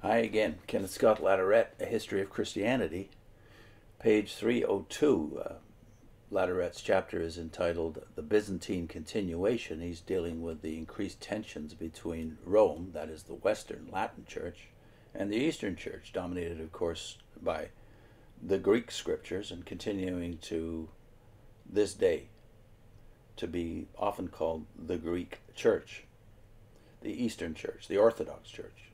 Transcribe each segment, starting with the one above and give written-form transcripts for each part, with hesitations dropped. Hi again, Kenneth Scott Latourette, A History of Christianity, page 302. Latourette's chapter is entitled The Byzantine Continuation. He's dealing with the increased tensions between Rome, that is the Western Latin Church, and the Eastern Church, dominated, of course, by the Greek scriptures and continuing to this day to be often called the Greek Church, the Eastern Church, the Orthodox Church.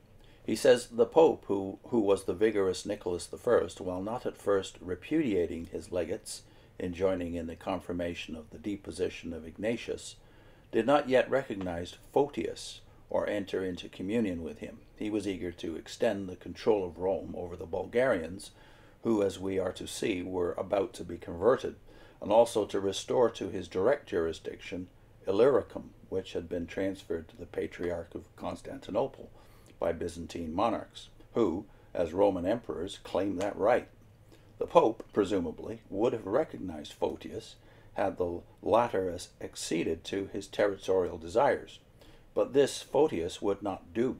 He says, the Pope, who was the vigorous Nicholas I, while not at first repudiating his legates in joining in the confirmation of the deposition of Ignatius, did not yet recognize Photius or enter into communion with him. He was eager to extend the control of Rome over the Bulgarians, who, as we are to see, were about to be converted, and also to restore to his direct jurisdiction Illyricum, which had been transferred to the Patriarch of Constantinople by Byzantine monarchs, who, as Roman emperors, claimed that right. The Pope, presumably, would have recognized Photius had the latter acceded to his territorial desires, but this Photius would not do.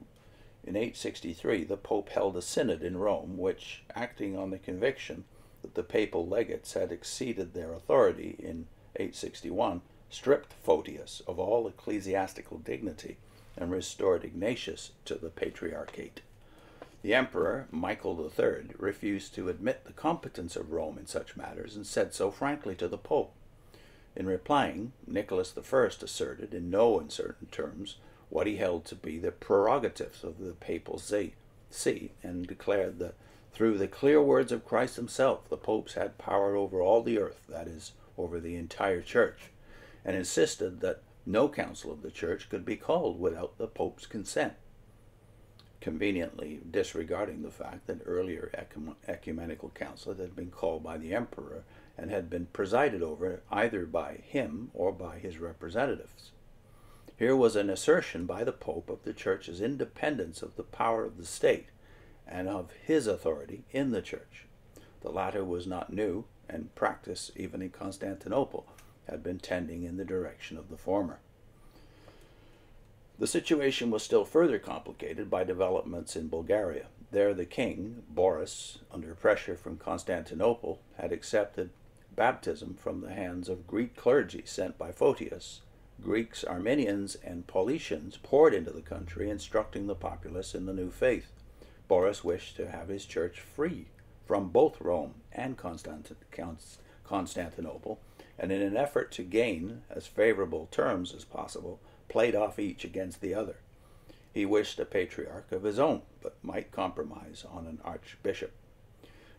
In 863, the Pope held a synod in Rome, which, acting on the conviction that the papal legates had exceeded their authority in 861, stripped Photius of all ecclesiastical dignity and restored Ignatius to the Patriarchate. The Emperor, Michael III, refused to admit the competence of Rome in such matters and said so frankly to the Pope. In replying, Nicholas I asserted in no uncertain terms what he held to be the prerogatives of the papal see, and declared that through the clear words of Christ himself the popes had power over all the earth, that is, over the entire Church, and insisted that no council of the Church could be called without the Pope's consent, conveniently disregarding the fact that earlier ecumenical councils had been called by the Emperor and had been presided over either by him or by his representatives. Here was an assertion by the Pope of the Church's independence of the power of the state and of his authority in the Church. The latter was not new, and practice, even in Constantinople, had been tending in the direction of the former. The situation was still further complicated by developments in Bulgaria. There the king, Boris, under pressure from Constantinople, had accepted baptism from the hands of Greek clergy sent by Photius. Greeks, Armenians, and Paulicians poured into the country, instructing the populace in the new faith. Boris wished to have his Church free from both Rome and Constantinople, and in an effort to gain as favorable terms as possible, played off each against the other. He wished a patriarch of his own, but might compromise on an archbishop.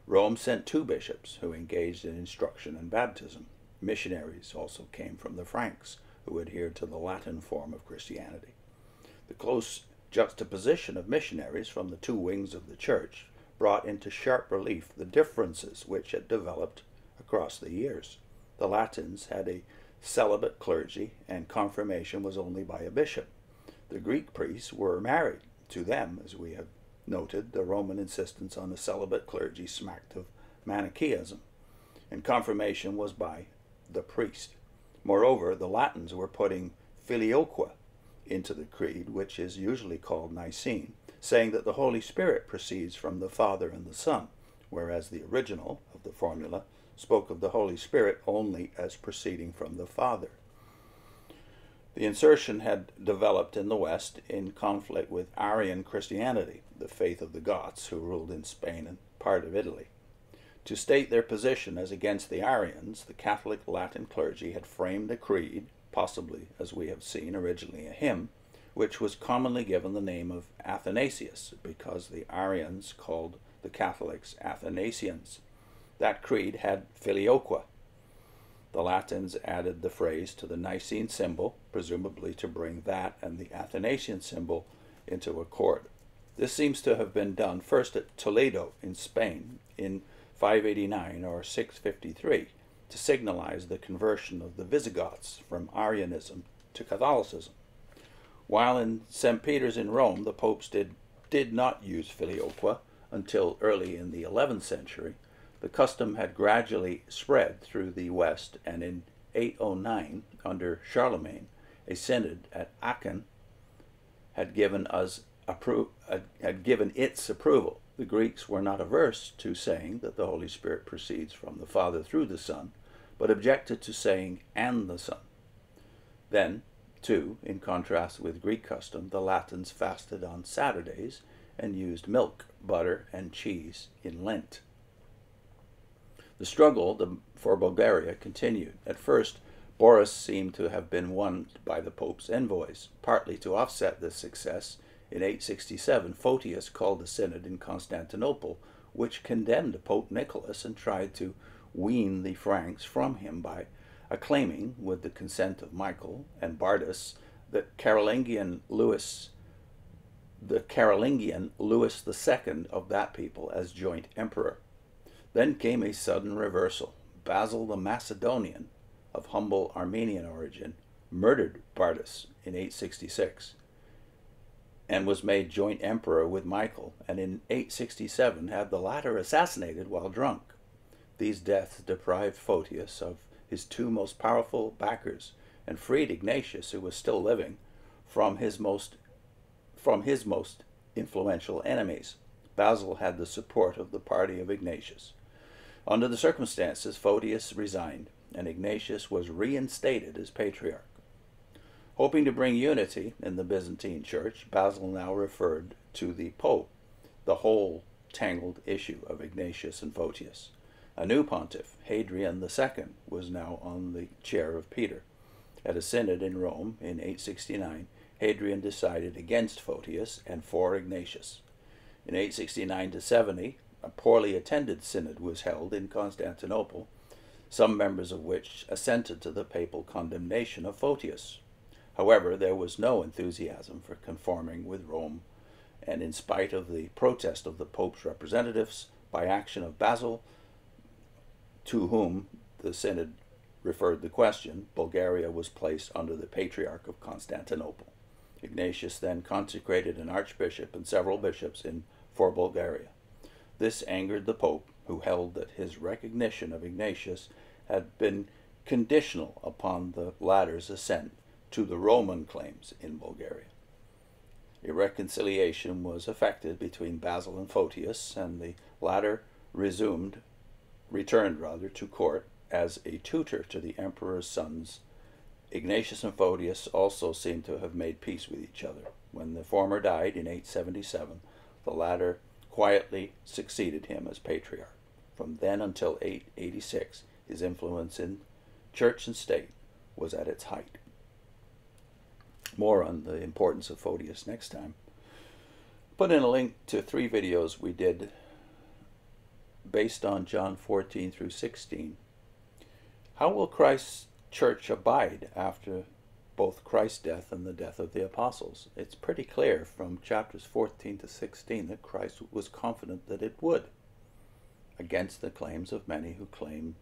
Rome sent two bishops who engaged in instruction and baptism. Missionaries also came from the Franks, who adhered to the Latin form of Christianity. The close juxtaposition of missionaries from the two wings of the Church brought into sharp relief the differences which had developed across the years. The Latins had a celibate clergy, and confirmation was only by a bishop. The Greek priests were married. To them, as we have noted, the Roman insistence on a celibate clergy smacked of Manichaeism, and confirmation was by the priest. Moreover, the Latins were putting filioque into the creed, which is usually called Nicene, saying that the Holy Spirit proceeds from the Father and the Son, whereas the original of the formula spoke of the Holy Spirit only as proceeding from the Father. The insertion had developed in the West in conflict with Arian Christianity, the faith of the Goths who ruled in Spain and part of Italy. To state their position as against the Arians, the Catholic Latin clergy had framed a creed, possibly, as we have seen, originally a hymn, which was commonly given the name of Athanasius, because the Arians called the Catholics Athanasians. That creed had filioque. The Latins added the phrase to the Nicene symbol, presumably to bring that and the Athanasian symbol into accord. This seems to have been done first at Toledo in Spain in 589 or 653 to signalize the conversion of the Visigoths from Arianism to Catholicism. While in St. Peter's in Rome, the popes did not use filioque until early in the 11th century. The custom had gradually spread through the West, and in 809, under Charlemagne, a synod at Aachen had given us had given its approval. The Greeks were not averse to saying that the Holy Spirit proceeds from the Father through the Son, but objected to saying and the Son. Then, too, in contrast with Greek custom, the Latins fasted on Saturdays and used milk, butter, and cheese in Lent. The struggle for Bulgaria continued. At first, Boris seemed to have been won by the Pope's envoys. Partly to offset this success, in 867, Photius called a synod in Constantinople, which condemned Pope Nicholas and tried to wean the Franks from him by acclaiming, with the consent of Michael and Bardas, that the Carolingian Louis II of that people as joint emperor. Then came a sudden reversal. Basil the Macedonian, of humble Armenian origin, murdered Bardas in 866. And was made joint emperor with Michael, and in 867 had the latter assassinated while drunk. These deaths deprived Photius of his two most powerful backers, and freed Ignatius, who was still living, from his most influential enemies. Basil had the support of the party of Ignatius. Under the circumstances, Photius resigned, and Ignatius was reinstated as patriarch. Hoping to bring unity in the Byzantine Church, Basil now referred to the Pope the whole tangled issue of Ignatius and Photius. A new pontiff, Hadrian II, was now on the chair of Peter. At a synod in Rome in 869, Hadrian decided against Photius and for Ignatius. In 869–70, a poorly attended synod was held in Constantinople, some members of which assented to the papal condemnation of Photius. However, there was no enthusiasm for conforming with Rome, and in spite of the protest of the Pope's representatives, by action of Basil, to whom the synod referred the question, Bulgaria was placed under the Patriarch of Constantinople. Ignatius then consecrated an archbishop and several bishops for Bulgaria. This angered the Pope, who held that his recognition of Ignatius had been conditional upon the latter's assent to the Roman claims in Bulgaria. A reconciliation was effected between Basil and Photius, and the latter returned to court as a tutor to the emperor's sons. Ignatius and Photius also seem to have made peace with each other. When the former died in 877, the latter quietly succeeded him as patriarch. From then until 886, his influence in church and state was at its height. More on the importance of Photius next time. Put in a link to 3 videos we did based on John 14 through 16. How will Christ's church abide after both Christ's death and the death of the apostles? It's pretty clear from chapters 14 to 16 that Christ was confident that it would, against the claims of many who claim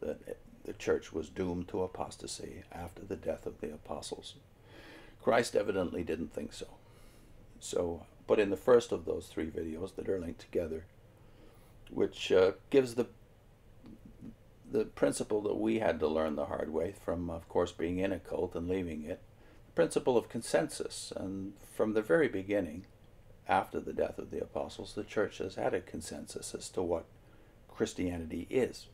that the church was doomed to apostasy after the death of the apostles. Christ evidently didn't think so. But in the first of those 3 videos that are linked together, which gives the principle that we had to learn the hard way from, of course, being in a cult and leaving it, the principle of consensus. And from the very beginning, after the death of the apostles, the church has had a consensus as to what Christianity is.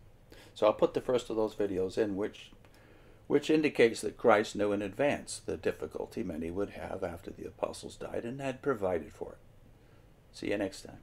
So I'll put the first of those videos in, which indicates that Christ knew in advance the difficulty many would have after the apostles died and had provided for it. See you next time.